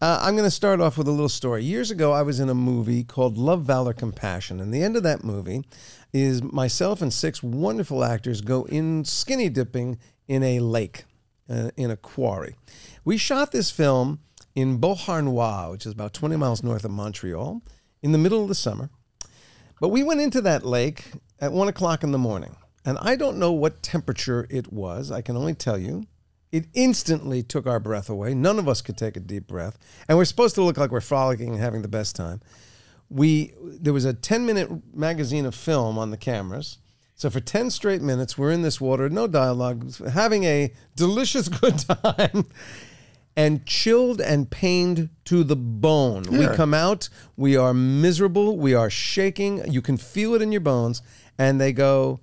I'm going to start off with a little story. Years ago, I was in a movie called Love, Valor, Compassion. And the end of that movie is myself and six wonderful actors go in skinny dipping in a lake, in a quarry. We shot this film in Beauharnois, which is about 20 miles north of Montreal, in the middle of the summer. But we went into that lake at 1 o'clock in the morning. And I don't know what temperature it was. I can only tell you it instantly took our breath away. None of us could take a deep breath. And we're supposed to look like we're frolicking and having the best time. There was a 10-minute magazine of film on the cameras. So for 10 straight minutes, we're in this water, no dialogue, having a delicious good time, and chilled and pained to the bone. Yeah. We come out, we are miserable, we are shaking. You can feel it in your bones. And they go,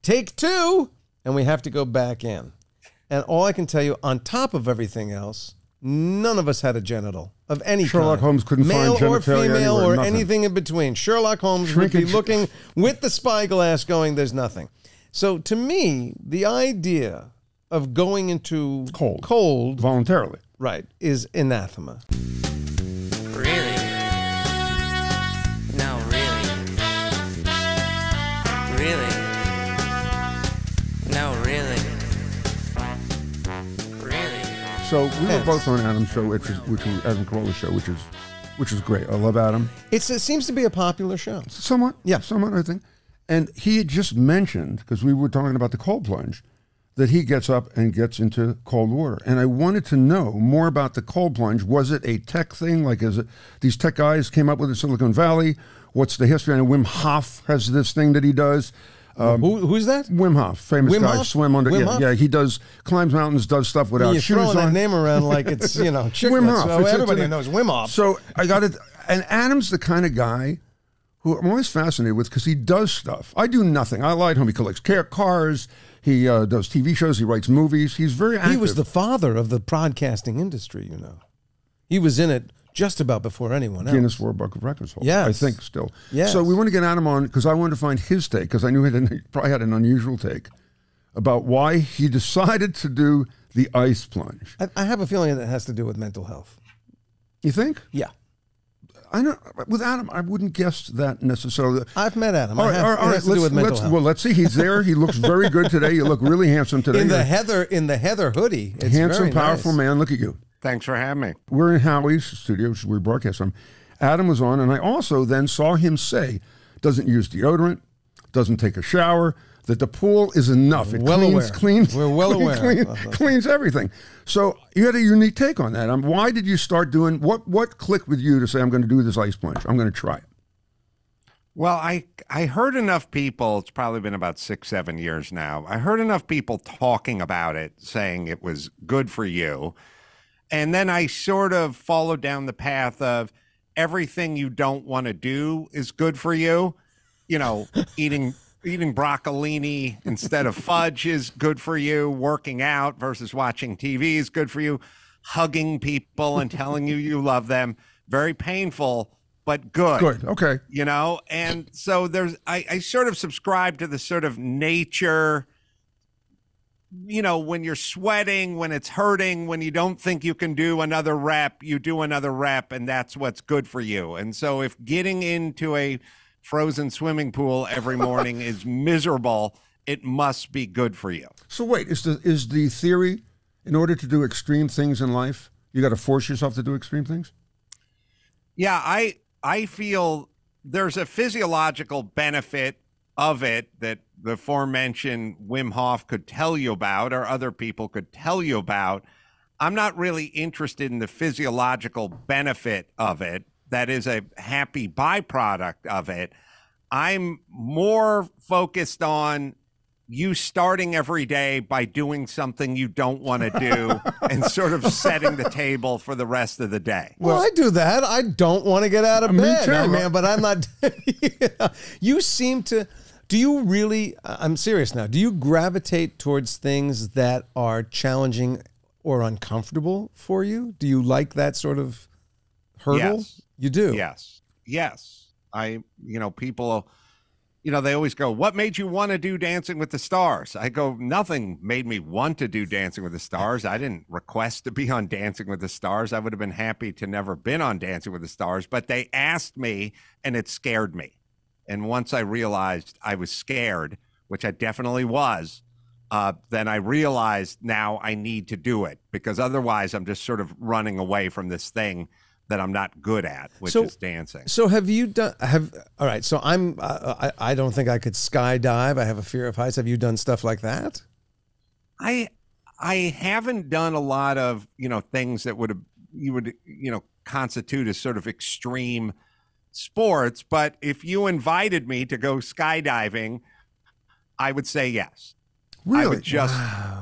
take two, and we have to go back in. And all I can tell you, on top of everything else, none of us had a genital of any kind. Sherlock Holmes couldn't find genitalia, male or female or anything in between. Sherlock Holmes would be looking with the spyglass going, there's nothing. So to me, the idea of going into cold voluntarily, right, is anathema. Really? No, really? Really? No, really? So we were both on Adam's show, which was Adam Carolla show, which is great. I love Adam. It seems to be a popular show. Somewhat, yeah, somewhat, I think. And he had just mentioned, because we were talking about the cold plunge, that he gets up and gets into cold water. And I wanted to know more about the cold plunge. Was it a tech thing? Like, is it these tech guys came up with it, Silicon Valley? What's the history? And Wim Hof has this thing that he does. Who's that? Wim Hof, famous Wim guy. Hof? Swim under. Wim Hof? Yeah, he climbs mountains, does stuff without shoes on. You're throwing that name around like it's, you know, chicken. Wim Hof. So everybody knows Wim Hof. So I got it. And Adam's the kind of guy who I'm always fascinated with because he does stuff. I do nothing. I lied home. He collects cars. He does TV shows. He writes movies. He's very active. He was the father of the broadcasting industry, you know. He was in it just about before anyone else. Guinness World Book of Records holder, yes. I think, still. Yes. So we want to get Adam on because I wanted to find his take, because I knew he probably had an unusual take about why he decided to do the ice plunge. I have a feeling that has to do with mental health. You think? Yeah. I don't. With Adam, I wouldn't guess that necessarily. I've met Adam. All right, well, let's see. He's there. He looks very good today. You look really handsome today. In the heather hoodie. It's handsome, powerful man. Look at you. Thanks for having me. We're in Howie's studio, which we broadcast from. Adam was on, and I also then saw him say, doesn't use deodorant, doesn't take a shower, that the pool is enough. It cleans everything. So you had a unique take on that. Why did you start doing, what clicked with you to say, I'm going to do this ice plunge, I'm going to try it? Well, I heard enough people, it's probably been about 6-7 years now, I heard enough people talking about it, saying it was good for you. And then I sort of followed down the path of everything you don't want to do is good for you. You know, eating broccolini instead of fudge is good for you. Working out versus watching TV is good for you. Hugging people and telling you you love them. Very painful, but good. Good, okay. You know, and so there's, I sort of subscribe to the sort of nature, you know, when you're sweating, when it's hurting, when you don't think you can do another rep, you do another rep, and that's what's good for you. And so if getting into a frozen swimming pool every morning is miserable, it must be good for you. So wait, is the theory, in order to do extreme things in life, you got to force yourself to do extreme things? Yeah, I feel there's a physiological benefit of it that the aforementioned Wim Hof could tell you about, or other people could tell you about. I'm not really interested in the physiological benefit of it. That is a happy byproduct of it. I'm more focused on you starting every day by doing something you don't want to do and sort of setting the table for the rest of the day. Well, I do that. I don't want to get out of bed, man, but I'm not. Yeah. You seem to. Do you really, I'm serious now, do you gravitate towards things that are challenging or uncomfortable for you? Do you like that sort of hurdle? Yes. You do? Yes. Yes. I, you know, people, you know, they always go, what made you want to do Dancing with the Stars? I go, nothing made me want to do Dancing with the Stars. I didn't request to be on Dancing with the Stars. I would have been happy to never been on Dancing with the Stars, but they asked me and it scared me. And once I realized I was scared, which I definitely was, then I realized now I need to do it, because otherwise I'm just sort of running away from this thing that I'm not good at, which is dancing. So have you done, all right, so I'm, I don't think I could skydive. I have a fear of heights. Have you done stuff like that? I haven't done a lot of, you know, things that would, you know, constitute as sort of extreme sports. But if you invited me to go skydiving, I would say yes. Really? I would just, wow.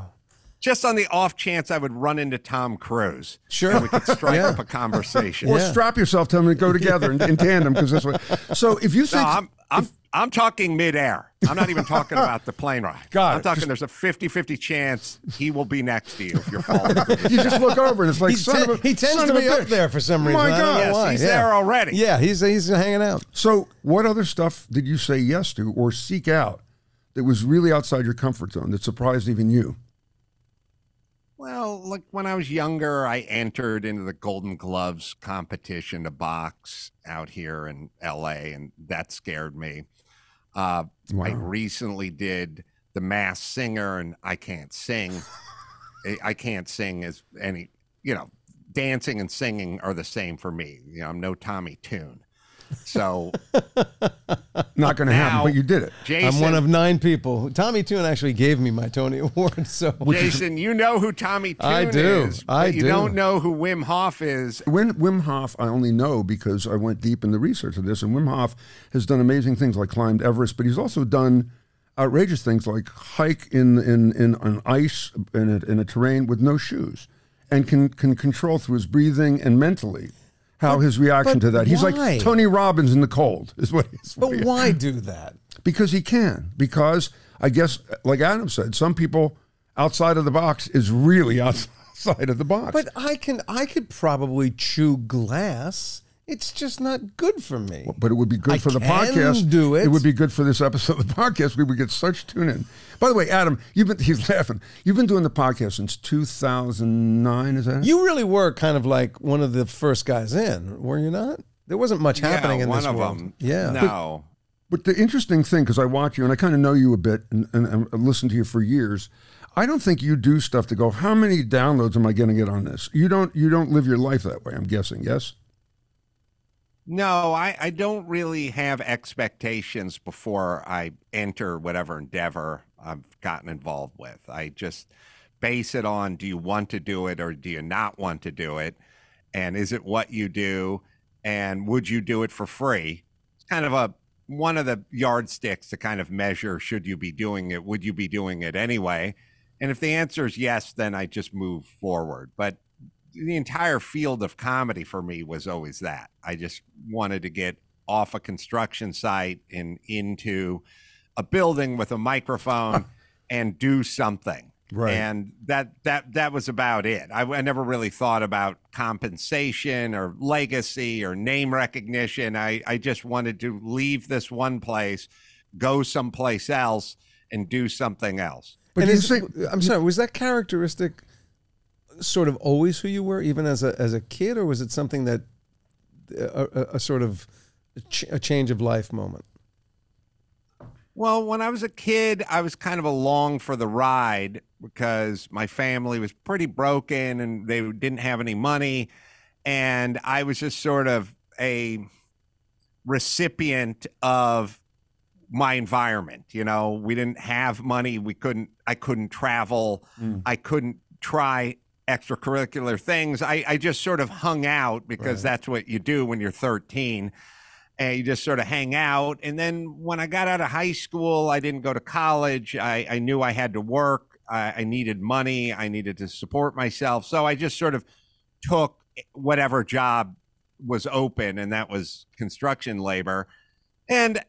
Just on the off chance I would run into Tom Cruise. Sure. And we could strike up a conversation. Or strap yourself to him and go together in tandem, because this way. So if you think... No, I'm talking midair. I'm not even talking about the plane ride. I'm talking there's a 50-50 chance he will be next to you if you're falling. You just look over and it's like, he tends to be up there for some reason. My God. Yes, he's there already. Yeah, he's hanging out. So what other stuff did you say yes to or seek out that was really outside your comfort zone that surprised even you? Well, like when I was younger, I entered into the Golden Gloves competition to box out here in LA, and that scared me. Wow. I recently did the Masked Singer, and I can't sing. I can't sing as any, you know, dancing and singing are the same for me. You know, I'm no Tommy Tune. So not going to happen, but you did it. Jason, I'm one of 9 people. Tommy Tune actually gave me my Tony Award. So Jason, you know who Tommy Tune is. I do. You don't know who Wim Hof is. Wim Hof, I only know because I went deep in the research of this. And Wim Hof has done amazing things like climbed Everest, but he's also done outrageous things like hike on ice in a terrain with no shoes, and can control through his breathing and mentally. How his reaction to that. He's like Tony Robbins in the cold is what he's. But why do that? Because he can. Because I guess, like Adam said, some people outside of the box is really outside of the box. But I could probably chew glass. It's just not good for me. Well, but it would be good for the podcast. Do it. It would be good for this episode of the podcast. We would get such tune in. By the way, Adam, he's laughing. You've been doing the podcast since 2009, is that it? You really were kind of like one of the first guys in, were you not? There wasn't much happening in this world. One of them. Yeah. No. But the interesting thing, because I watch you and I kind of know you a bit and I listened to you for years. I don't think you do stuff to go, how many downloads am I going to get on this? You don't live your life that way, I'm guessing, yes? No, I don't really have expectations before I enter whatever endeavor I've gotten involved with. I just base it on, do you want to do it or do you not want to do it? And is it what you do? And would you do it for free? It's kind of one of the yardsticks to kind of measure, should you be doing it? Would you be doing it anyway? And if the answer is yes, then I just move forward. But the entire field of comedy for me was always that. I just wanted to get off a construction site and into a building with a microphone and do something. Right. And that was about it. I never really thought about compensation or legacy or name recognition. I just wanted to leave this one place, go someplace else and do something else. But I'm sorry, was that characteristic sort of always who you were, even as a kid, or was it something that a change of life moment? Well, when I was a kid, I was kind of along for the ride because my family was pretty broken and they didn't have any money, and I was just sort of a recipient of my environment. You know, we didn't have money. I couldn't travel. Mm. I couldn't try extracurricular things. I just sort of hung out because that's what you do when you're 13, and you just sort of hang out. And then when I got out of high school, I didn't go to college. I knew I had to work. I needed money. I needed to support myself. So I just sort of took whatever job was open, and that was construction labor. And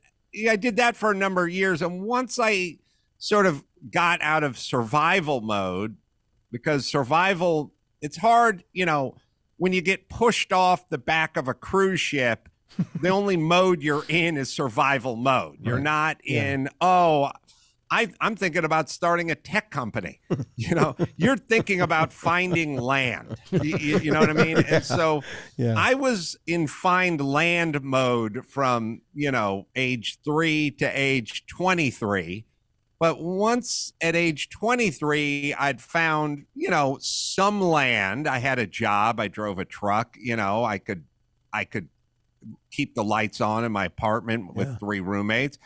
I did that for a number of years. And once I sort of got out of survival mode, because survival, it's hard, you know, when you get pushed off the back of a cruise ship The only mode you're in is survival mode. You're not in, oh, I'm thinking about starting a tech company. You know, you're thinking about finding land. You know what I mean? And so I was in find land mode from, you know, age 3 to age 23. But once at age 23, I'd found, you know, some land. I had a job. I drove a truck. You know, I could keep the lights on in my apartment with 3 roommates.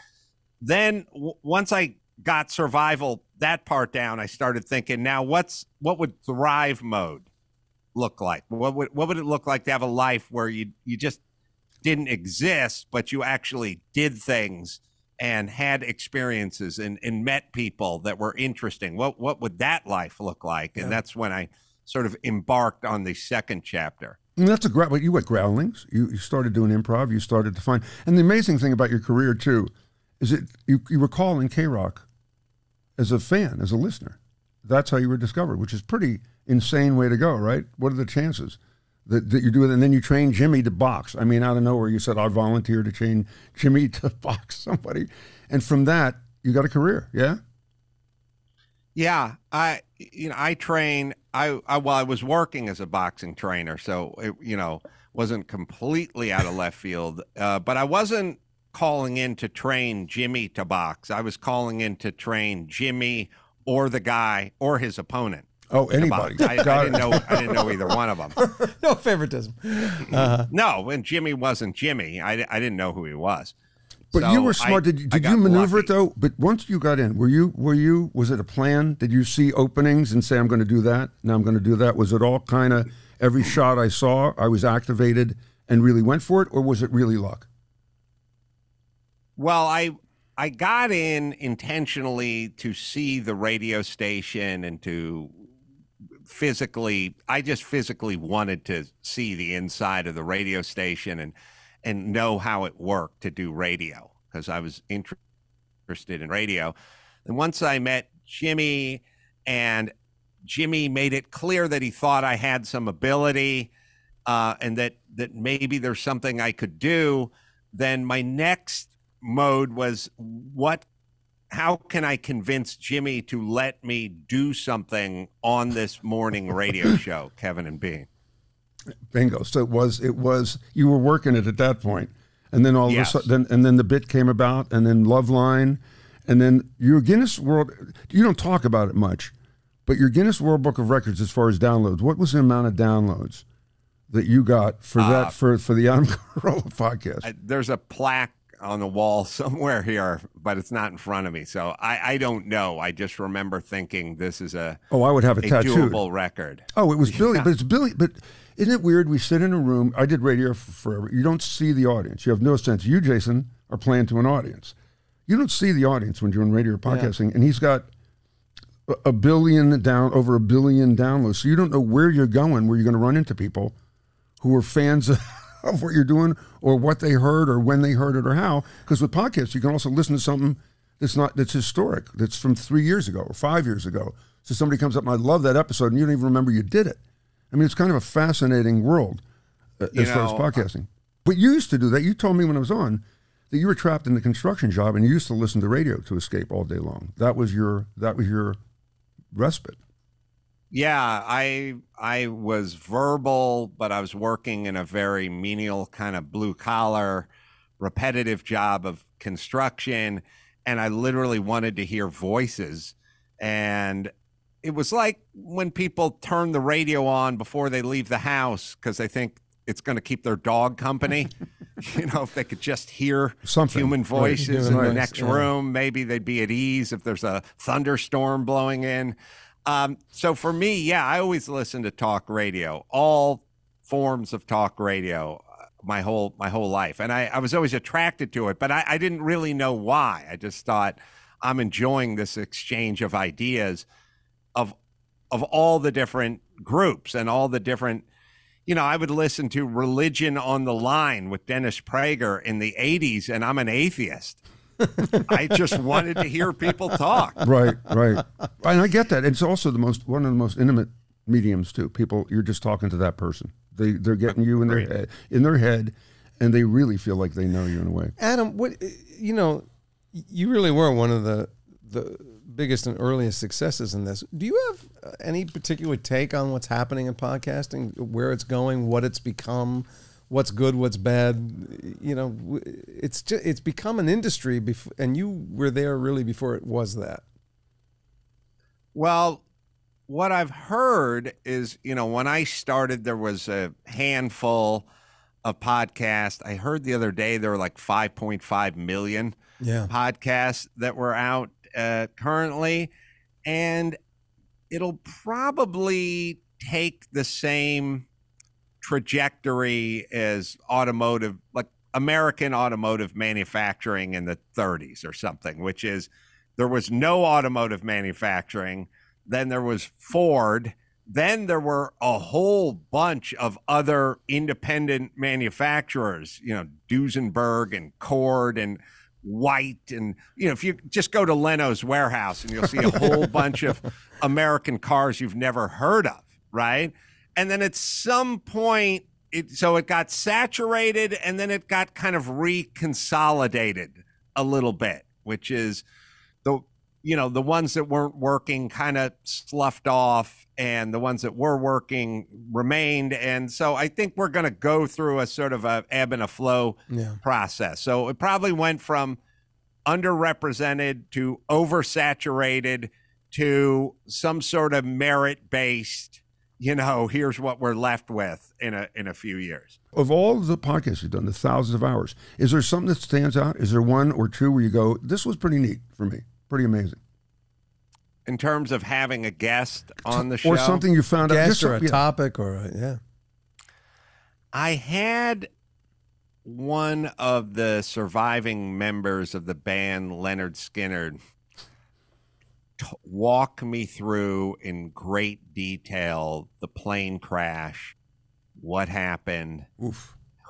Then once I got survival, that part down, I started thinking, now what would thrive mode look like? What would it look like to have a life where you just didn't exist, but you actually did things and had experiences and met people that were interesting? What would that life look like? And that's when I sort of embarked on the second chapter. And that's a great, you went Groundlings, you started doing improv, you started to find, and the amazing thing about your career too, is it you were calling K-Rock as a fan, as a listener. That's how you were discovered, which is pretty insane way to go, right? What are the chances that you do it? And then you train Jimmy to box. I mean, out of nowhere, you said, I'll volunteer to train Jimmy to box somebody. And from that, you got a career, yeah? Yeah, I was working as a boxing trainer, so it, you know, wasn't completely out of left field, but I wasn't calling in to train Jimmy to box. I was calling in to train Jimmy or the guy or his opponent. Oh, anybody. I didn't know either one of them. No favoritism. No, and Jimmy wasn't Jimmy. I didn't know who he was. But so you were smart. Did you maneuver lucky. It though? But once you got in, was it a plan? Did you see openings and say, I'm going to do that? Now I'm going to do that. Was it all kind of every shot I saw, I was activated and really went for it? Or was it really luck? Well, I got in intentionally to see the radio station and to physically, I just physically wanted to see the inside of the radio station and know how it worked to do radio, because I was interested in radio. And once I met Jimmy, and Jimmy made it clear that he thought I had some ability and that maybe there's something I could do, then my next mode was how can I convince Jimmy to let me do something on this morning radio show, Kevin and Bean? Bingo. So it was you were working it at that point, and then all of a sudden, and then the bit came about, and then Loveline, and then your Guinness World. You don't talk about it much, but your Guinness World Book of Records as far as downloads. What was the amount of downloads that you got for that for the Adam Carolla podcast? There's a plaque on the wall somewhere here, but it's not in front of me, so I don't know. I just remember thinking, this is I would have a tattooed doable record. Oh, it was Billy, but it's Billy. But isn't it weird? We sit in a room. I did radio for forever. You don't see the audience. You have no sense. You, Jason, are playing to an audience. You don't see the audience when you're in radio or podcasting, and he's got over a billion downloads. So you don't know where you're going, where you're going to run into people who are fans of what you're doing, or what they heard, or when they heard it, or how. Because with podcasts, you can also listen to something that's historic, that's from 3 years ago or 5 years ago. So somebody comes up and I love that episode, and you don't even remember you did it. I mean, it's kind of a fascinating world as far as podcasting. But you used to do that. You told me when I was on that you were trapped in the construction job and you used to listen to radio to escape all day long. That was your respite. Yeah, I was verbal, but I was working in a very menial kind of blue-collar, repetitive job of construction, and I literally wanted to hear voices. And it was like when people turn the radio on before they leave the house because they think it's going to keep their dog company. You know, if they could just hear human voices in the next room, maybe they'd be at ease if there's a thunderstorm blowing in. So for me, I always listen to talk radio, all forms of talk radio, my whole life. And I was always attracted to it, but I didn't really know why. I just thought, I'm enjoying this exchange of ideas of all the different groups and all the different, you know, I would listen to Religion on the Line with Dennis Prager in the 80s, and I'm an atheist. I just wanted to hear people talk. Right. And I get that. It's also one of the most intimate mediums too. People, you're just talking to that person. They're getting you in their head, And they really feel like they know you in a way. Adam, what, you know, you really were one of the biggest and earliest successes in this. Do you have any particular take on what's happening in podcasting, where it's going, what it's become, what's good, what's bad? You know, it's just, it's become an industry, and you were there really before it was that. Well, what I've heard is, you know, when I started, there was a handful of podcasts. I heard the other day there were like 5.5 million podcasts that were out currently, and it'll probably take the same trajectory as automotive, like American automotive manufacturing in the 30s or something, which is there was no automotive manufacturing, then there was Ford, then there were a whole bunch of other independent manufacturers, you know, Duesenberg and Cord and White, and, you know, if you just go to Leno's warehouse and you'll see a whole bunch of American cars you've never heard of, right? And then at some point, so it got saturated, and then it got kind of reconsolidated a little bit, which is the, you know, the ones that weren't working kind of sloughed off, and the ones that were working remained. And so I think we're going to go through a sort of a ebb and a flow process. So it probably went from underrepresented to oversaturated to some sort of merit-based, you know, here's what we're left with in a few years. Of all the podcasts you've done, the thousands of hours, is there something that stands out? Is there one or two where you go, this was pretty neat for me, pretty amazing? In terms of having a guest on the show? Or something you found out. Guest or a topic or a, I had one of the surviving members of the band, Lynyrd Skynyrd, walk me through in great detail the plane crash, what happened,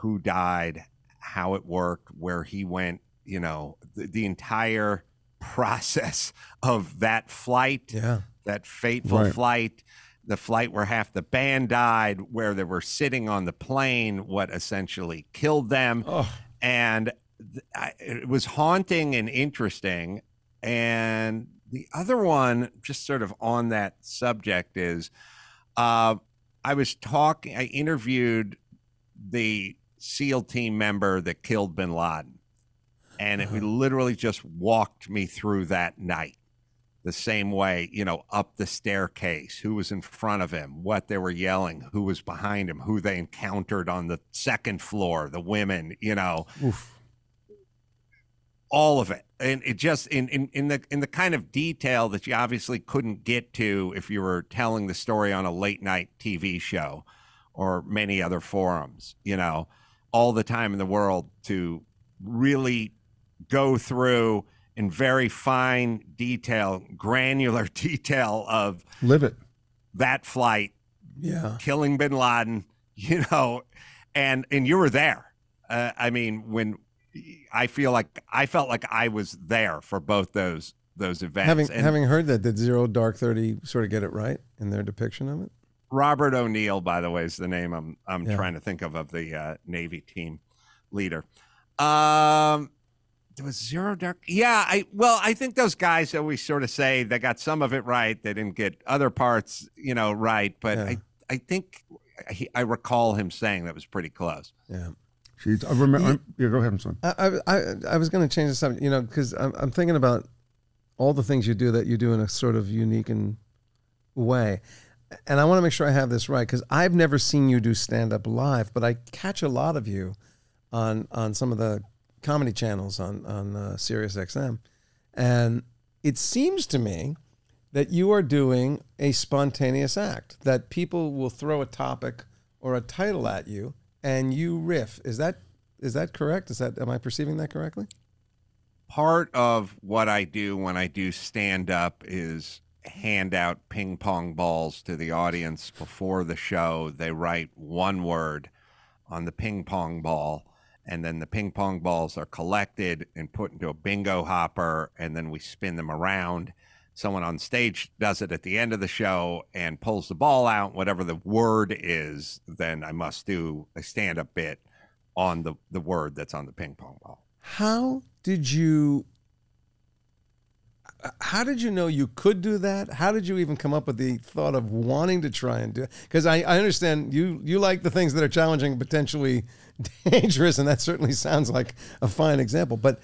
who died, how it worked, where he went, you know, the entire process of that flight, that fateful flight, the flight where half the band died, where they were sitting on the plane, what essentially killed them. And it was haunting and interesting. And the other one, just sort of on that subject, is I interviewed the SEAL team member that killed bin Laden. And it literally just walked me through that night the same way, you know, up the staircase, who was in front of him, what they were yelling, who was behind him, who they encountered on the second floor, the women, you know, all of it. And it just in the kind of detail that you obviously couldn't get to if you were telling the story on a late night TV show or many other forums, you know, all the time in the world to really go through in very fine detail, granular detail of that flight, killing bin Laden, you know, and you were there. I mean, when I felt like I was there for both those events. Having heard that, did Zero Dark 30 sort of get it right in their depiction of it? Robert O'Neill, by the way, is the name I'm trying to think of the Navy team leader. There was Zero Dark. I think those guys always sort of say they got some of it right. They didn't get other parts, you know, right. But I think I recall him saying that was pretty close. Yeah. Jeez, I remember. Go ahead, son. I was going to change the subject, you know, because I'm thinking about all the things you do that you do in a sort of unique and way. And I want to make sure I have this right, because I've never seen you do stand-up live, but I catch a lot of you on some of the comedy channels on Sirius XM. And it seems to me that you are doing a spontaneous act, that people will throw a topic or a title at you and you riff. Is that correct? Am I perceiving that correctly? Part of what I do when I do stand up is hand out ping pong balls to the audience before the show. They write one word on the ping pong ball, and then the ping pong balls are collected and put into a bingo hopper, and then we spin them around. Someone on stage does it at the end of the show and pulls the ball out. Whatever the word is, then I must do a stand-up bit on the word that's on the ping pong ball. How did you know you could do that? How did you even come up with the thought of wanting to try and do it? Because I understand you like the things that are challenging, potentially dangerous, and that certainly sounds like a fine example. But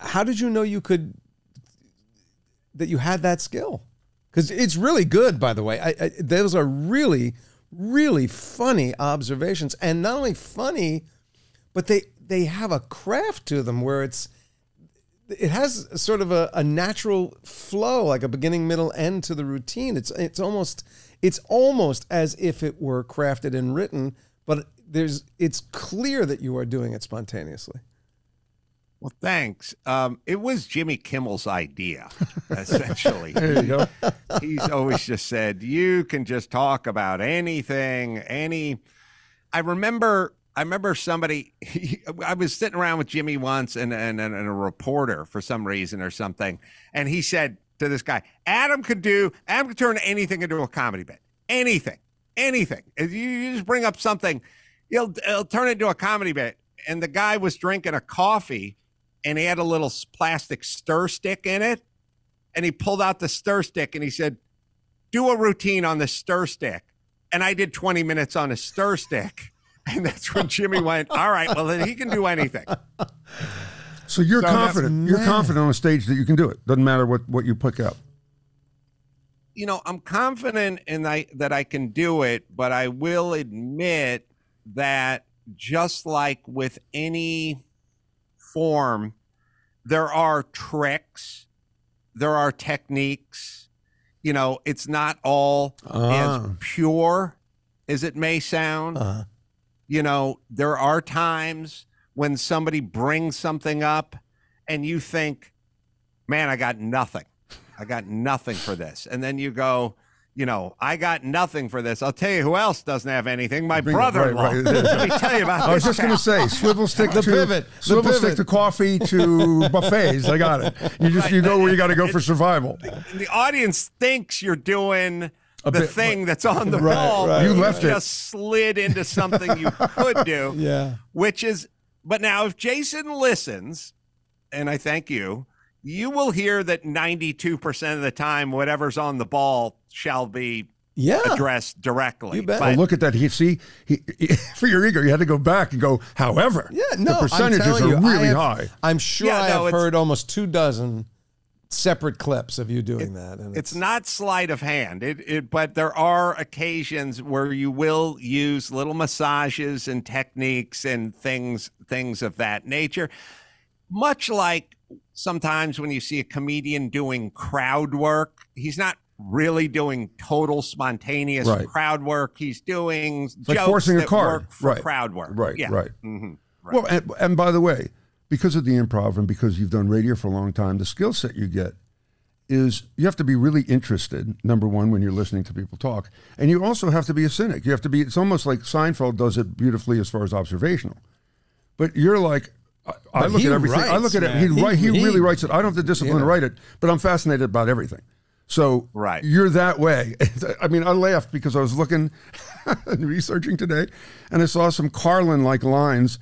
how did you know you could, that you had that skill? Because it's really good, by the way. Those are really, really funny observations. And not only funny, but they have a craft to them where it's, it has sort of a natural flow, like a beginning, middle, end to the routine. It's almost as if it were crafted and written, but it's clear that you are doing it spontaneously. Well, thanks. It was Jimmy Kimmel's idea, essentially. There you go. He's always just said, you can just talk about anything, any. I remember somebody, I was sitting around with Jimmy once and a reporter for some reason or something. And he said to this guy, Adam could turn anything into a comedy bit. Anything. If you just bring up something, he'll turn it into a comedy bit. And the guy was drinking a coffee and he had a little plastic stir stick in it. And he pulled out the stir stick and he said, do a routine on the stir stick. And I did 20 minutes on a stir stick. And that's when Jimmy went, all right, well, then he can do anything. So you're confident. You're confident on a stage that you can do it. Doesn't matter what you pick up. You know, I'm confident that I can do it, but I will admit that just like with any form, there are tricks, there are techniques. You know, it's not all as pure as it may sound. You know, there are times when somebody brings something up and you think, man, I got nothing for this. And then you go, you know, I got nothing for this. I'll tell you who else doesn't have anything. My brother-in-law. Right. Let me tell you about this. I was just going to say, swivel stick to pivot. Swivel stick to coffee to buffets. I got it. You go where you got to go for survival. The audience thinks you're doing the thing that's on the ball, right. You left just slid into something you could do. Yeah. Which is, but now if Jason listens, and I thank you, you will hear that 92% of the time, whatever's on the ball shall be addressed directly. You bet. But, oh, look at that. He, for your ego, you had to go back and go, however, the percentages are really high. I'm sure I've heard almost 2 dozen separate clips of you doing that, and it's not sleight of hand, but there are occasions where you will use little massages and techniques and things of that nature, much like sometimes when you see a comedian doing crowd work. He's not really doing total spontaneous crowd work. He's doing jokes like forcing a card for crowd work. Right. Well, and by the way, because of the improv and because you've done radio for a long time, the skill set you get is you have to be really interested, number one, when you're listening to people talk. And you also have to be a cynic. You have to be, it's almost like Seinfeld does it beautifully as far as observational. But you're like, I look at everything. I look at it. He really writes it. I don't have the discipline to write it, but I'm fascinated about everything. So you're that way. I mean, I laughed because I was looking and researching today, and I saw some Carlin-like lines.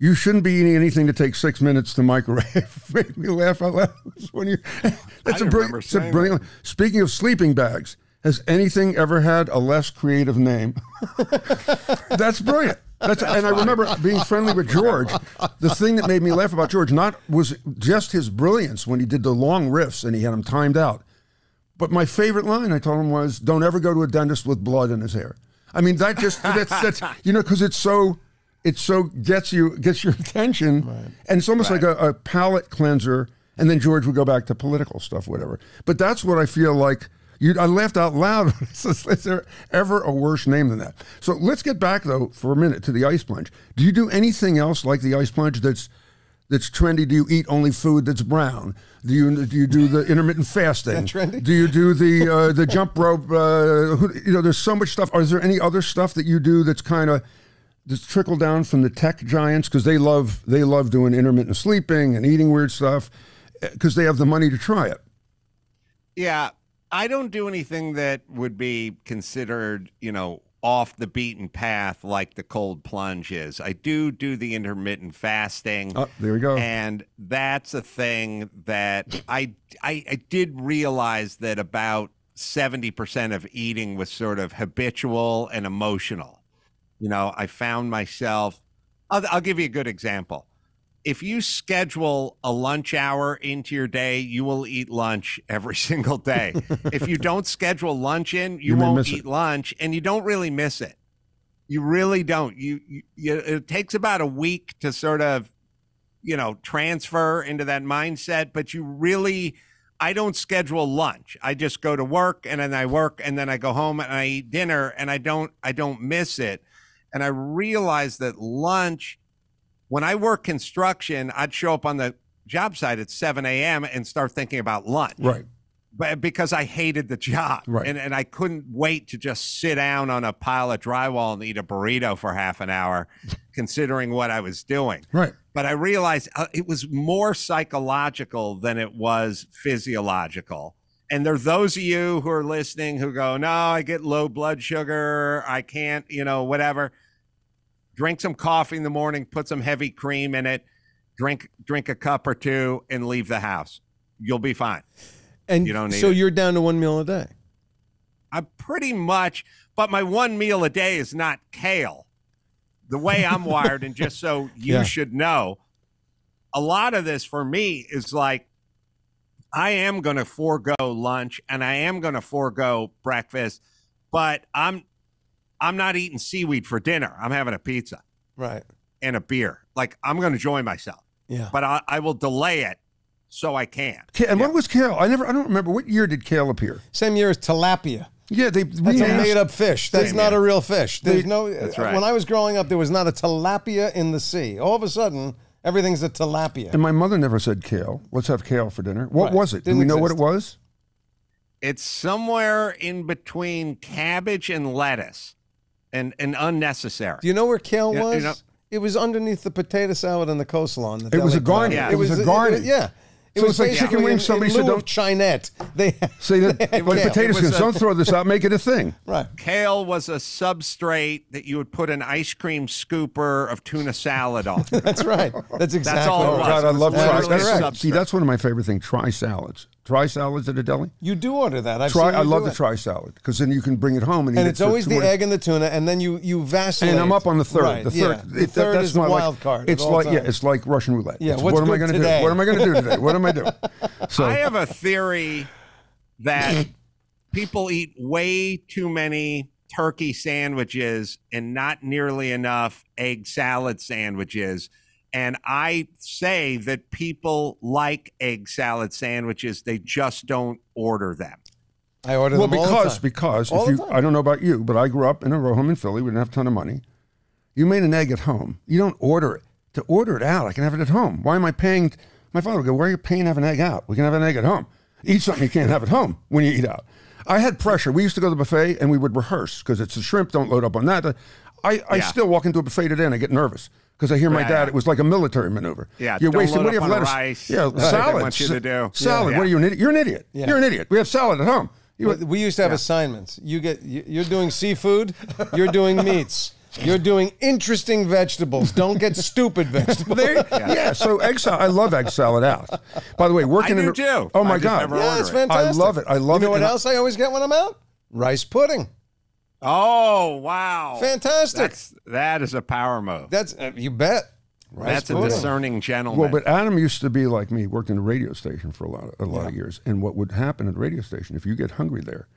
You shouldn't be eating anything to take 6 minutes to microwave. Made me laugh out loud. That's a brilliant one. Speaking of sleeping bags, has anything ever had a less creative name? That's brilliant. And I remember being friendly with George. The thing that made me laugh about George was just his brilliance when he did the long riffs and he had them timed out. But my favorite line I told him was, "Don't ever go to a dentist with blood in his hair." I mean, that just that's you know, because it's so. It so gets your attention, and it's almost like a palate cleanser. And then George would go back to political stuff, whatever. But that's what I feel like. I laughed out loud. Is there ever a worse name than that? So let's get back though for a minute to the ice plunge. Do you do anything else like the ice plunge that's trendy? Do you eat only food that's brown? Do you do the intermittent fasting? Do you do the jump rope? You know, there's so much stuff. Is there any other stuff that you do that's kind of this trickle down from the tech giants, because they love doing intermittent sleeping and eating weird stuff because they have the money to try it? Yeah, I don't do anything that would be considered, you know, off the beaten path like the cold plunge is. I do the intermittent fasting. Oh, there we go. And that's a thing that I did realize that about 70% of eating was sort of habitual and emotional. You know, I found myself, I'll give you a good example. If you schedule a lunch hour into your day, you will eat lunch every single day. If you don't schedule lunch in, you won't eat lunch, and you don't really miss it. You really don't. It takes about a week to sort of, you know, transfer into that mindset, but you really, I don't schedule lunch. I just go to work, and then I work, and then I go home, and I eat dinner, and I don't miss it. And I realized that lunch, when I work construction, I'd show up on the job site at 7 a.m. and start thinking about lunch. Right. But because I hated the job. Right. And I couldn't wait to just sit down on a pile of drywall and eat a burrito for half an hour, considering what I was doing. Right. But I realized it was more psychological than it was physiological. And there are those of you who are listening who go, no, I get low blood sugar, I can't, you know, whatever. Drink some coffee in the morning, put some heavy cream in it, drink a cup or two, and leave the house. You'll be fine. And you don't need so it. You're down to one meal a day. I'm pretty much, but my one meal a day is not kale. The way I'm wired, and just so you should know, a lot of this for me is like, I am going to forego lunch and I am going to forego breakfast, but I'm not eating seaweed for dinner. I'm having a pizza, right, and a beer. Like, I'm going to enjoy myself. Yeah, but I will delay it so I can. And what was kale? I don't remember. What year did kale appear? Same year as tilapia. Yeah, that's a made-up fish. That's not a real fish. There's no. That's right. When I was growing up, there was not a tilapia in the sea. All of a sudden, everything's a tilapia. And my mother never said kale. Let's have kale for dinner. What was it? Do we know what it was? It's somewhere in between cabbage and lettuce. And unnecessary. Do you know where kale was? You know, it was underneath the potato salad and the coleslaw. And it was a garnish. Yeah. It was a garnish. It was basically when somebody said, "Don't Chinette." They say that potato skins. Don't throw this out. Make it a thing. Right. Kale was a substrate that you would put an ice cream scooper of tuna salad on. That's right. That's exactly. That's all it was. God, I love tri. See, that's one of my favorite things. Tri salads. Try salads at a deli? You do order that. I love the try salad because then you can bring it home and eat it. And it's always the egg and the tuna, and then you vacillate. And I'm up on the third. Right, the third that's is my wild card. It's like it's like Russian roulette. Yeah, what am I going to do? What am I going to do today? What am I doing? So I have a theory that people eat way too many turkey sandwiches and not nearly enough egg salad sandwiches. And I say that people like egg salad sandwiches. They just don't order them. I order them all the time. Because I don't know about you, but I grew up in a row home in Philly. We didn't have a ton of money. You made an egg at home. You don't order it. To order it out, I can have it at home. Why am I paying? My father would go, why are you paying to have an egg out? We can have an egg at home. Eat something you can't have at home when you eat out. I had pressure. We used to go to the buffet and we would rehearse because it's a shrimp. Don't load up on that. I still walk into a buffet today and I get nervous. Because I hear my dad, it was like a military maneuver. Yeah, you're wasting. What do you have? Lettuce. Rice. Yeah, salad. They want you to do. Salad. Yeah. What are you, an idiot? You're an idiot. Yeah. You're an idiot. We have salad at home. We used to have assignments. You're doing seafood. You're doing meats. You're doing interesting vegetables. Don't get stupid vegetables. So egg salad. I love egg salad out. By the way, working in. I do too. Oh my God. Yeah, it's fantastic. I love it. I love it. You know what else I always get when I'm out? Rice pudding. Oh wow! Fantastic. That is a power move. That's you bet. That's a discerning gentleman. Well, but Adam used to be like me. Worked in a radio station for a lot of years. And what would happen at the radio station if you get hungry there?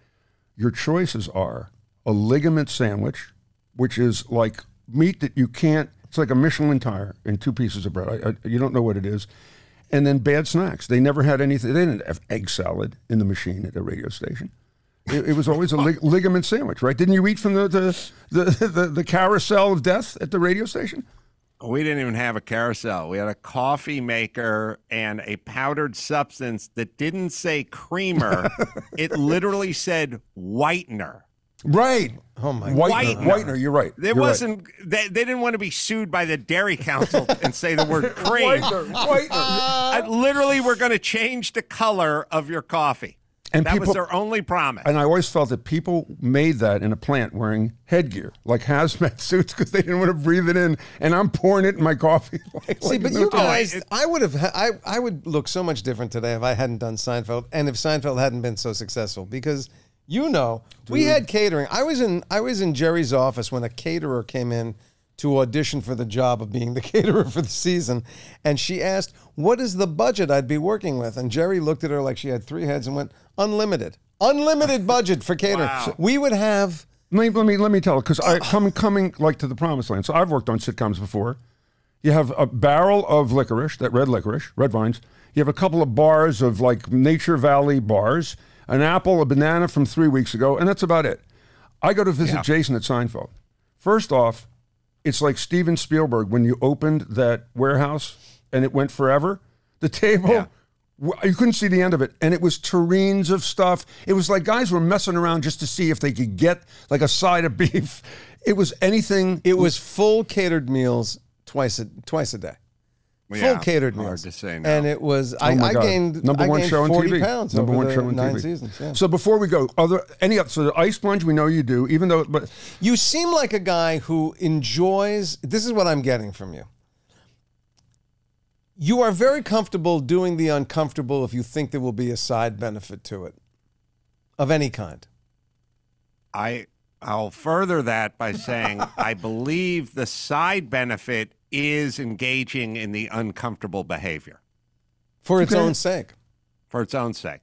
Your choices are a ligament sandwich, which is like meat that you can't. It's like a Michelin tire and two pieces of bread. You don't know what it is. And then bad snacks. They never had anything. They didn't have egg salad in the machine at the radio station. It was always a ligament sandwich, right? Didn't you eat from the carousel of death at the radio station? We didn't even have a carousel. We had a coffee maker and a powdered substance that didn't say creamer. It literally said whitener. Right. Oh my God. Whitener, you're right. There wasn't right. They didn't want to be sued by the Dairy Council and say the word cream. Whitener. Literally, we're going to change the color of your coffee. And that was their only promise. And I always felt that people made that in a plant wearing headgear, like hazmat suits, because they didn't want to breathe it in. And I'm pouring it in my coffee. Like, see, but you guys, I would look so much different today if I hadn't done Seinfeld, and if Seinfeld hadn't been so successful, because you know, we had catering. I was in Jerry's office when a caterer came in to audition for the job of being the caterer for the season. And she asked, what is the budget I'd be working with? And Jerry looked at her like she had three heads and went, unlimited. Unlimited budget for catering. Wow. So we would have... Let me tell it, because coming like to the promised land. So I've worked on sitcoms before. You have a barrel of licorice, that red licorice, red vines. You have a couple of bars of like Nature Valley bars, an apple, a banana from 3 weeks ago, and that's about it. I go to visit Jason at Seinfeld. First off, it's like Steven Spielberg when you opened that warehouse and it went forever. The table, you couldn't see the end of it. And it was tureens of stuff. It was like guys were messing around just to see if they could get like a side of beef. It was anything. It was full catered meals twice a day. Well, full catered meals. Hard to say now. And it was, I gained 40 pounds over the 9 seasons. Yeah. So before we go, so the ice plunge, we know you do, even though, but. You seem like a guy who enjoys, this is what I'm getting from you. You are very comfortable doing the uncomfortable if you think there will be a side benefit to it, of any kind. I'll further that by saying, I believe the side benefit is engaging in the uncomfortable behavior. For its own sake. For its own sake.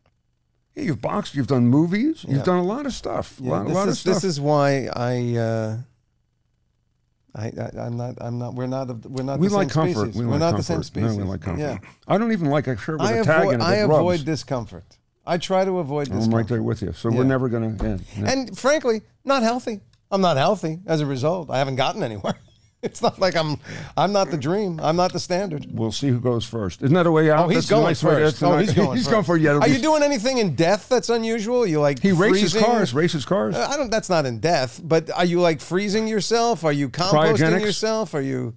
Yeah, you've boxed, you've done movies, you've done a lot of stuff. Yeah, a lot of stuff. This is why we're not the same species. We're not the same species. We like comfort. Yeah. I don't even like a shirt with a tag in it. I avoid discomfort. I try to avoid discomfort. I'm right there with you. So we're never going to end. No. And frankly, not healthy. I'm not healthy as a result. I haven't gotten anywhere. It's not like I'm not the dream. I'm not the standard. We'll see who goes first. Isn't that a way out? Oh, he's going first. Yeah, are you doing anything in death that's unusual? You like He races cars. I don't. That's not in death. But are you like freezing yourself? Are you composting yourself? Are you?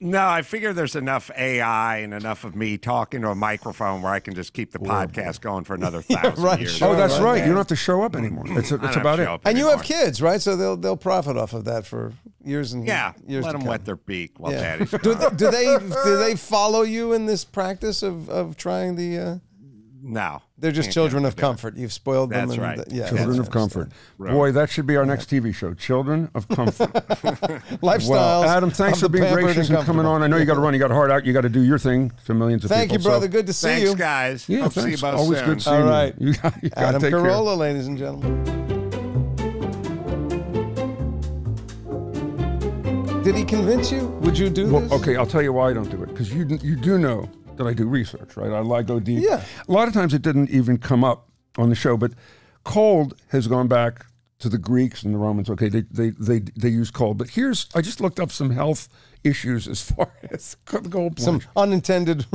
No, I figure there's enough AI and enough of me talking to a microphone where I can just keep the podcast going for another 1,000 years. Sure, that's right. You don't have to show up anymore. It's about it. And you have kids, right? So they'll profit off of that for years and years. Let them wet their beak while daddy's gone. do they follow you in this practice of trying the? No, they're just children of comfort. You've spoiled them. That's right. Children of comfort. Boy, that should be our next TV show. Children of comfort. Lifestyles. Well, Adam, thanks for being gracious and coming on. I know you got to run. You got hard out. You got to do your thing to millions of people. Thank you, brother. So, good to see you guys. Yeah, see you both always soon. Good seeing you. All right, you Adam Carolla, ladies and gentlemen. Did he convince you? Would you do this? Okay, I'll tell you why I don't do it. Because you do know that I do research, right? I go deep. Yeah. A lot of times it didn't even come up on the show, but cold has gone back to the Greeks and the Romans. Okay, they use cold. But here's, I just looked up some health issues as far as cold. Some unintended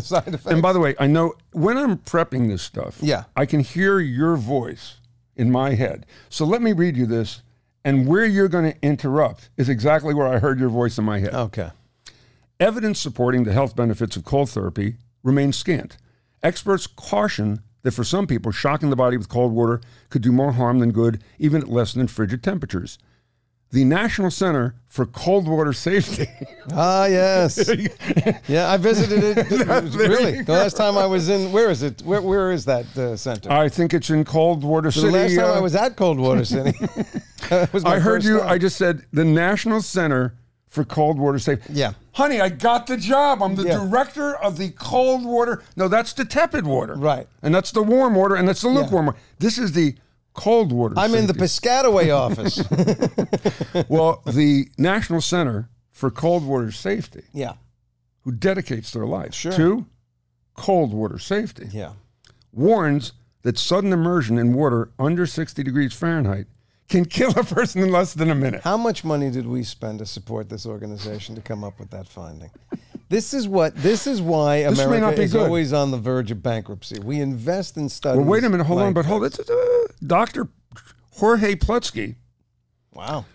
side effects. And by the way, I know when I'm prepping this stuff, I can hear your voice in my head. So let me read you this, and where you're going to interrupt is exactly where I heard your voice in my head. Okay. Evidence supporting the health benefits of cold therapy remains scant. Experts caution that for some people, shocking the body with cold water could do more harm than good, even at less than frigid temperatures. The National Center for Cold Water Safety. Ah, yes. Yeah, I visited it. Really? The last time I was in, where is it? Where is that center? I think it's in Cold Water City. The last time I was at Cold Water City. I heard you, I just said, the National Center for Cold Water Safety. Yeah. Honey, I got the job. I'm the director of the cold water. No, that's the tepid water. Right. And that's the warm water, and that's the lukewarm water. This is the cold water safety. I'm in the Piscataway office. Well, the National Center for Cold Water Safety, who dedicates their life to cold water safety, warns that sudden immersion in water under 60 degrees Fahrenheit can kill a person in less than a minute. How much money did we spend to support this organization to come up with that finding? This is why America is always on the verge of bankruptcy. We invest in studies. Well, wait a minute, hold on. Dr. Jorge Plutzky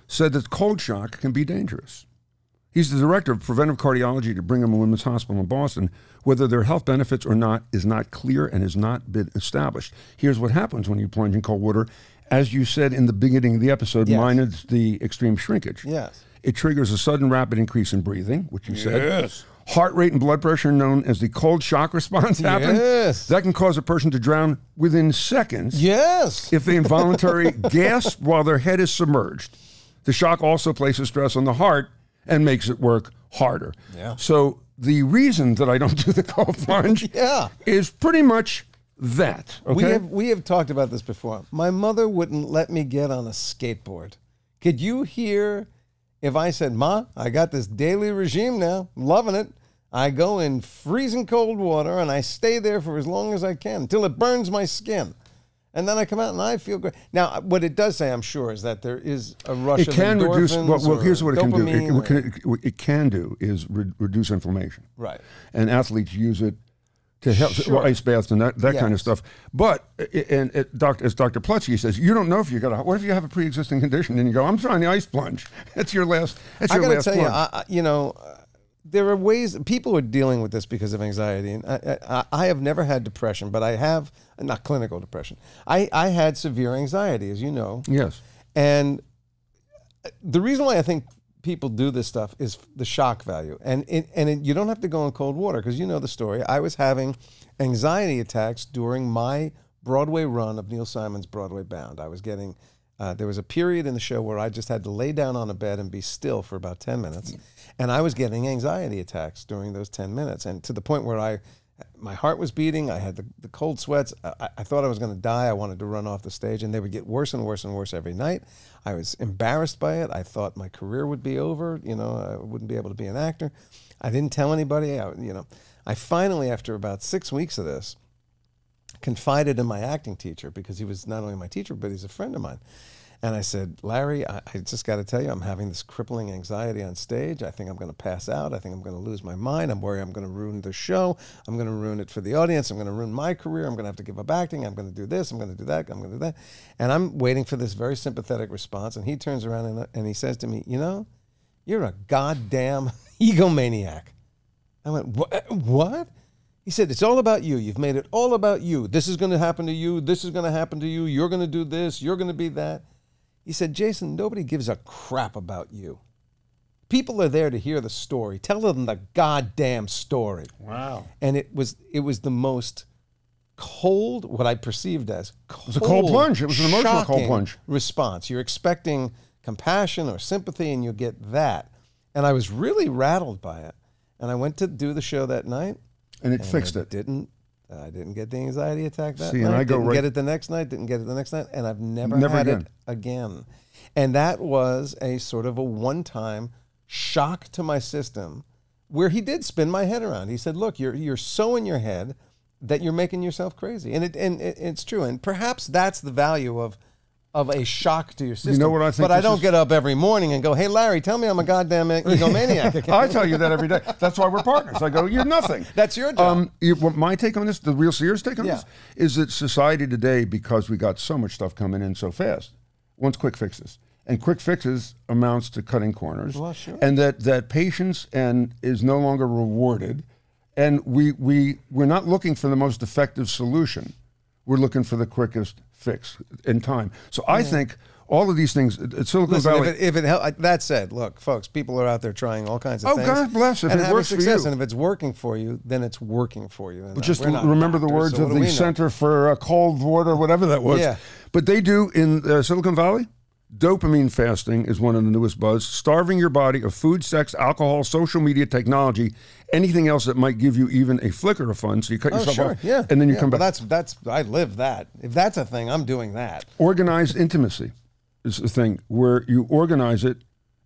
said that cold shock can be dangerous. He He's the director of preventive cardiology at Brigham and Women's Hospital in Boston. Whether there are health benefits or not is not clear and has not been established. Here's what happens when you plunge in cold water. As you said in the beginning of the episode, yes, minus the extreme shrinkage. Yes. It triggers a sudden rapid increase in breathing, which you said. Yes. Heart rate and blood pressure, known as the cold shock response, happen. Yes. That can cause a person to drown within seconds. Yes. If they involuntarily gasp while their head is submerged. The shock also places stress on the heart and makes it work harder. Yeah. So the reason that I don't do the cold plunge yeah, is pretty much that. Okay? We have talked about this before. My mother wouldn't let me get on a skateboard. Could you hear if I said, "Ma, I got this daily regime now, I'm loving it. I go in freezing cold water and I stay there for as long as I can until it burns my skin. And then I come out and I feel great." Now, what it does say, I'm sure, is that there is a rush of endorphins. It can reduce, well, here's what it can do. It can do is reduce inflammation. Right. And athletes use it to help, sure, well, ice baths and that yes, kind of stuff. But, and as Dr. Plutsky says, you don't know if you got a, what if you have a pre-existing condition and you go, "I'm trying the ice plunge." That's your last, that's your last plunge. I gotta tell you, you know, there are ways, people are dealing with this because of anxiety. And I have never had depression, but I have, not clinical depression. I had severe anxiety, as you know. Yes. And the reason why I think people do this stuff is the shock value. And you don't have to go in cold water, because you know the story. I was having anxiety attacks during my Broadway run of Neil Simon's Broadway Bound. I was getting, there was a period in the show where I just had to lay down on a bed and be still for about 10 minutes. And I was getting anxiety attacks during those 10 minutes. And to the point where my heart was beating, I had the cold sweats, I thought I was gonna die, I wanted to run off the stage, and they would get worse and worse and worse every night. I was embarrassed by it, I thought my career would be over, you know, I wouldn't be able to be an actor. I didn't tell anybody, you know. I finally, after about 6 weeks of this, confided in my acting teacher, because he was not only my teacher, but he's a friend of mine. And I said, "Larry, I just got to tell you, I'm having this crippling anxiety on stage. I think I'm going to pass out. I think I'm going to lose my mind. I'm worried I'm going to ruin the show. I'm going to ruin it for the audience. I'm going to ruin my career. I'm going to have to give up acting. I'm going to do this. I'm going to do that. I'm going to do that." And I'm waiting for this very sympathetic response. And he turns around and he says to me, "You know, you're a goddamn egomaniac." I went, "What?" He said, "It's all about you. You've made it all about you. This is going to happen to you. This is going to happen to you. You're going to do this. You're going to be that." He said, "Jason, nobody gives a crap about you. People are there to hear the story. Tell them the goddamn story." Wow. And it was the most cold, what I perceived as cold. It was a cold plunge. It was an emotional cold plunge response. You're expecting compassion or sympathy, and you get that. And I was really rattled by it. And I went to do the show that night. And it fixed it. I didn't get the anxiety attack that night. I didn't get it the next night, didn't get it the next night, and I've never had it again. And that was a sort of a one-time shock to my system, where he did spin my head around. He said, "Look, you're so in your head that you're making yourself crazy." And it's true. And perhaps that's the value of a shock to your system. You know what I think? But I don't get up every morning and go, "Hey, Larry, tell me I'm a goddamn egomaniac." I tell you that every day. That's why we're partners. I go, "You're nothing." That's your job. My take on this, the real serious take on this, is that society today, because we got so much stuff coming in so fast, wants quick fixes. And quick fixes amounts to cutting corners. Well, sure. And that patience is no longer rewarded. And we're not looking for the most effective solution. We're looking for the quickest fix in time. So I think all of these things, Silicon Valley. That said, look, folks, people are out there trying all kinds of things. Oh, God bless. If it works for you. And if it's working for you, then it's working for you. But just remember the words of the Center for Cold Water, whatever that was. Yeah. But they do in Silicon Valley. Dopamine fasting is one of the newest buzz. Starving your body of food, sex, alcohol, social media, technology, anything else that might give you even a flicker of fun. So you cut yourself off, and then you come back. That's I live that. If that's a thing, I'm doing that. Organized intimacy is the thing where you organize it.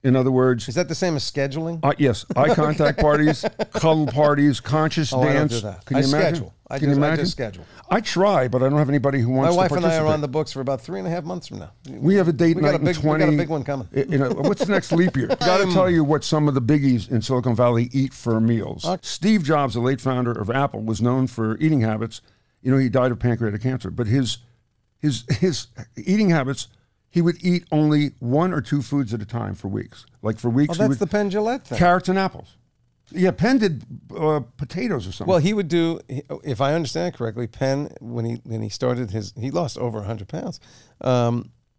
In other words, is that the same as scheduling? Yes, eye contact parties, cuddle parties, conscious dance. I don't do that. Can you imagine? Schedule. I just schedule. I try, but I don't have anybody who wants to participate. My wife and I are on the books for about 3.5 months from now. We have a date night in 20. We got a big one coming. What's the next leap year? Got to tell you what some of the biggies in Silicon Valley eat for meals. Steve Jobs, the late founder of Apple, was known for eating habits. You know, he died of pancreatic cancer, but his eating habits he would eat only one or two foods at a time for weeks. Like for weeks, that's the Penn Gillette thing. Carrots and apples. Yeah, Penn did potatoes or something. Well, he would do, if I understand correctly, Penn, when he started his, he lost over 100 pounds.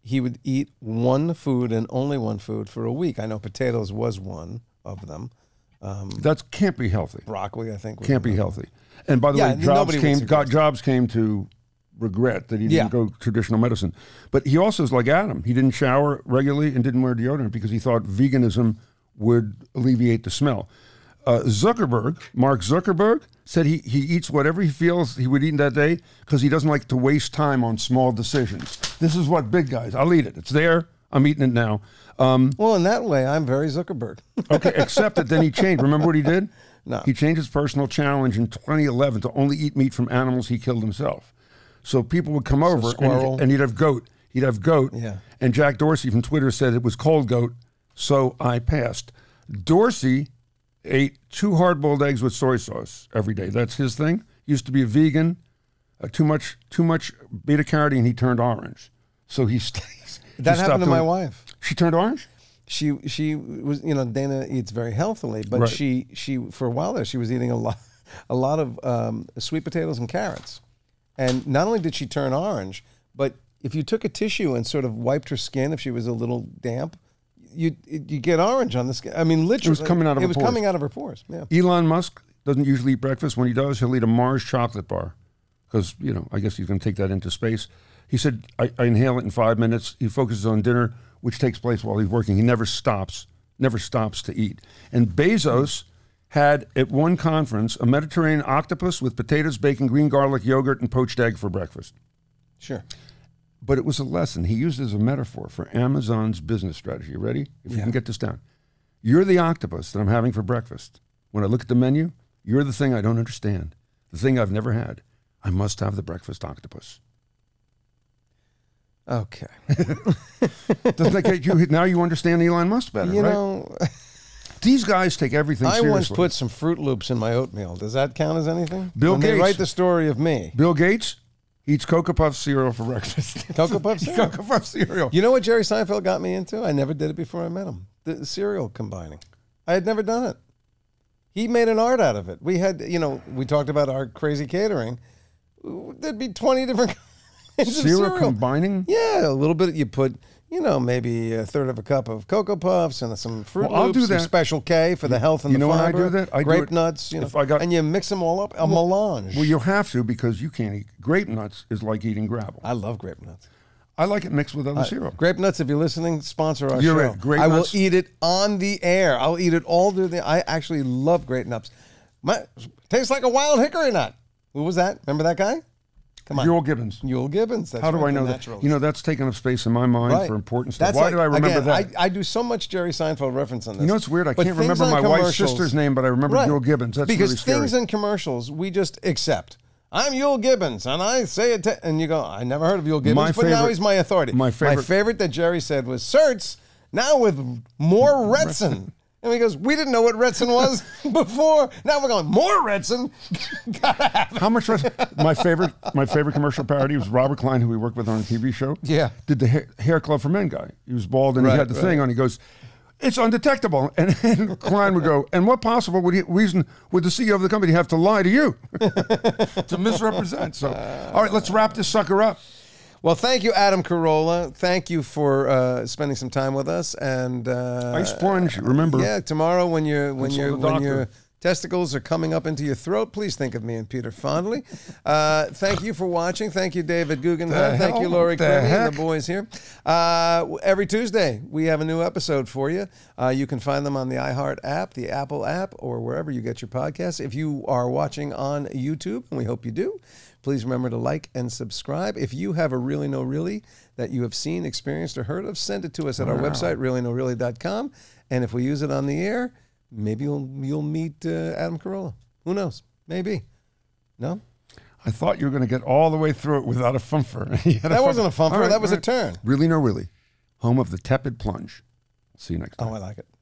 He would eat one food and only one food for a week. I know potatoes was one of them. That can't be healthy. Broccoli, I think. Can't be healthy. And by the way, Jobs came to regret that he didn't go traditional medicine. But he also is like Adam. He didn't shower regularly and didn't wear deodorant because he thought veganism would alleviate the smell. Zuckerberg, Mark Zuckerberg, said he eats whatever he feels he would eat that day because he doesn't like to waste time on small decisions. This is what big guys, I'll eat it. It's there. I'm eating it now. Well, in that way, I'm very Zuckerberg. Okay, except that then he changed. Remember what he did? No. He changed his personal challenge in 2011 to only eat meat from animals he killed himself. So people would come over and he'd have goat. He'd have goat. Yeah. And Jack Dorsey from Twitter said it was cold goat, so I passed. Dorsey ate 2 hard-boiled eggs with soy sauce every day. That's his thing. He used to be a vegan. Too much beta-carotene, and he turned orange. So he stays. That happened to my wife. She turned orange? She was, you know, Dana eats very healthily, but right. she for a while there she was eating a lot of sweet potatoes and carrots. And not only did she turn orange, but if you took a tissue and sort of wiped her skin, if she was a little damp, you get orange on the skin. I mean, literally. It was coming out of her pores. It was coming out of her pores, yeah. Elon Musk doesn't usually eat breakfast. When he does, he'll eat a Mars chocolate bar because, you know, I guess he's going to take that into space. He said, I inhale it in 5 minutes. He focuses on dinner, which takes place while he's working. He never stops to eat. And Bezos had, at one conference, a Mediterranean octopus with potatoes, bacon, green garlic, yogurt, and poached egg for breakfast. Sure. But it was a lesson. He used it as a metaphor for Amazon's business strategy. Ready? If you can get this down. You're the octopus that I'm having for breakfast. When I look at the menu, you're the thing I don't understand, the thing I've never had. I must have the breakfast octopus. Okay. Doesn't that get you? Now you understand Elon Musk better, right? You know... These guys take everything seriously. I once put some Fruit Loops in my oatmeal. Does that count as anything? Bill Gates. They write the story of me. Bill Gates eats Cocoa Puff cereal for breakfast. Cocoa Puff cereal? Cocoa Puff cereal. You know what Jerry Seinfeld got me into? I never did it before I met him. The cereal combining. I had never done it. He made an art out of it. We had, you know, we talked about our crazy catering. There'd be 20 different kinds of cereal. Combining? Yeah, a little bit. You put... You know, maybe a third of a cup of Cocoa Puffs and some Fruit Loops, some Special K for the health and the fiber. You know when I do that? Grape nuts, you know, and you mix them all up, a melange. Well, you'll have to because you can't eat. Grape nuts is like eating gravel. I love grape nuts. I like it mixed with other cereal. Grape nuts, if you're listening, sponsor our show. I will eat it on the air. I'll eat it all through the... I actually love grape nuts. Tastes like a wild hickory nut. Who was that? Remember that guy? Come on. Yule Gibbons. Yule Gibbons. That's How do right, I know that? You know, that's taken up space in my mind for important stuff. That's Why do I remember that? I do so much Jerry Seinfeld reference on this. You know, it's weird. I can't remember my wife's sister's name, but I remember Yule Gibbons. That's because really scary. Things in commercials, we just accept. I'm Yule Gibbons, and I say it to... And you go, I never heard of Yule Gibbons, now he's my authority. My favorite that Jerry said was, Certs, now with more Retsyn. And he goes, we didn't know what Retsyn was before. Now we're going, more Retsyn? How much Retsyn? My favorite commercial parody was Robert Klein, who we worked with on a TV show. Yeah. Did the hair club for men guy. He was bald and he had the thing on. He goes, it's undetectable. And Klein would go, and what possible reason would the CEO of the company have to lie to you to misrepresent? So, all right, let's wrap this sucker up. Well, thank you, Adam Carolla. Thank you for spending some time with us. And ice plunge. Remember, tomorrow when your testicles are coming up into your throat, please think of me and Peter fondly. Thank you for watching. Thank you, David Guggenheim. Thank you, Laurie Kirby and the boys here. Every Tuesday we have a new episode for you. You can find them on the iHeart app, the Apple app, or wherever you get your podcasts. If you are watching on YouTube, and we hope you do. Please remember to like and subscribe. If you have a Really No Really that you have seen, experienced, or heard of, send it to us at our website, reallynoreally.com. And if we use it on the air, maybe you'll meet Adam Carolla. Who knows? Maybe. No? I thought you were going to get all the way through it without a fumfer. That wasn't a fumfer. That was a turn. Really No Really, home of the tepid plunge. See you next time. Oh, I like it.